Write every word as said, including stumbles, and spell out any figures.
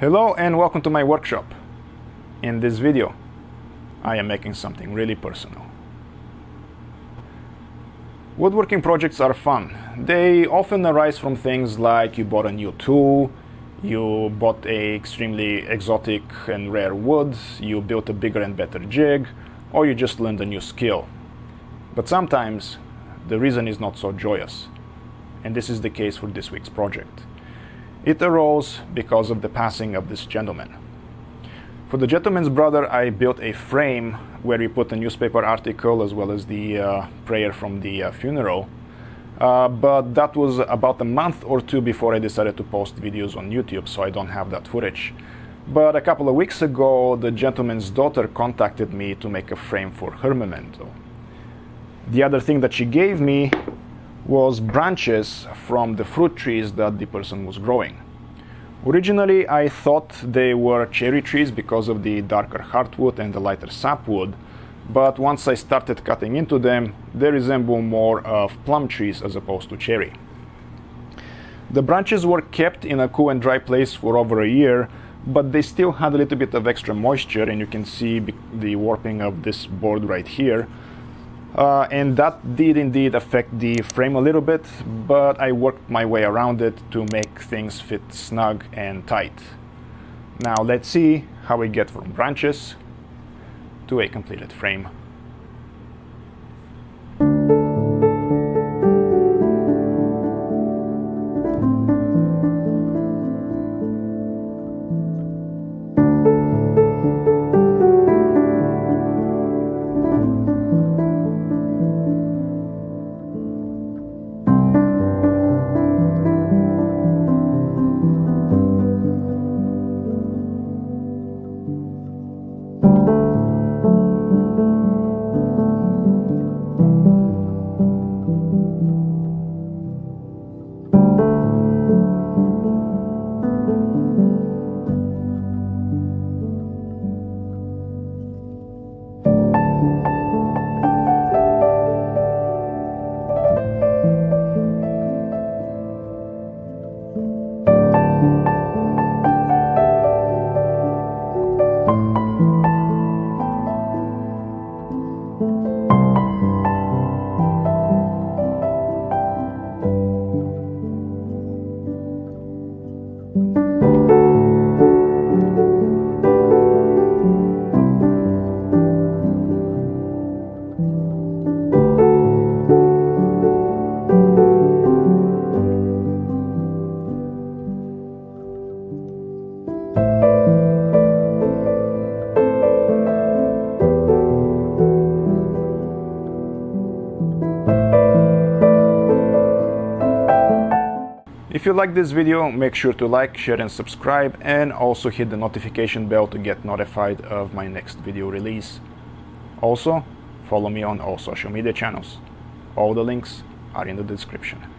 Hello and welcome to my workshop. In this video, I am making something really personal. Woodworking projects are fun. They often arise from things like you bought a new tool, you bought a extremely exotic and rare wood, you built a bigger and better jig, or you just learned a new skill. But sometimes the reason is not so joyous. And this is the case for this week's project. It arose because of the passing of this gentleman. For the gentleman's brother, I built a frame where we put a newspaper article as well as the uh, prayer from the uh, funeral. Uh, but that was about a month or two before I decided to post videos on YouTube, so I don't have that footage. But a couple of weeks ago, the gentleman's daughter contacted me to make a frame for her memento. The other thing that she gave me was branches from the fruit trees that the person was growing. Originally, I thought they were cherry trees because of the darker hardwood and the lighter sapwood, but once I started cutting into them, they resemble more of plum trees as opposed to cherry. The branches were kept in a cool and dry place for over a year, but they still had a little bit of extra moisture, and you can see the warping of this board right here. Uh, and that did indeed affect the frame a little bit, but I worked my way around it to make things fit snug and tight. Now let's see how we get from branches to a completed frame. If you like this video, make sure to like, share and subscribe, and also hit the notification bell to get notified of my next video release. Also, follow me on all social media channels. All the links are in the description.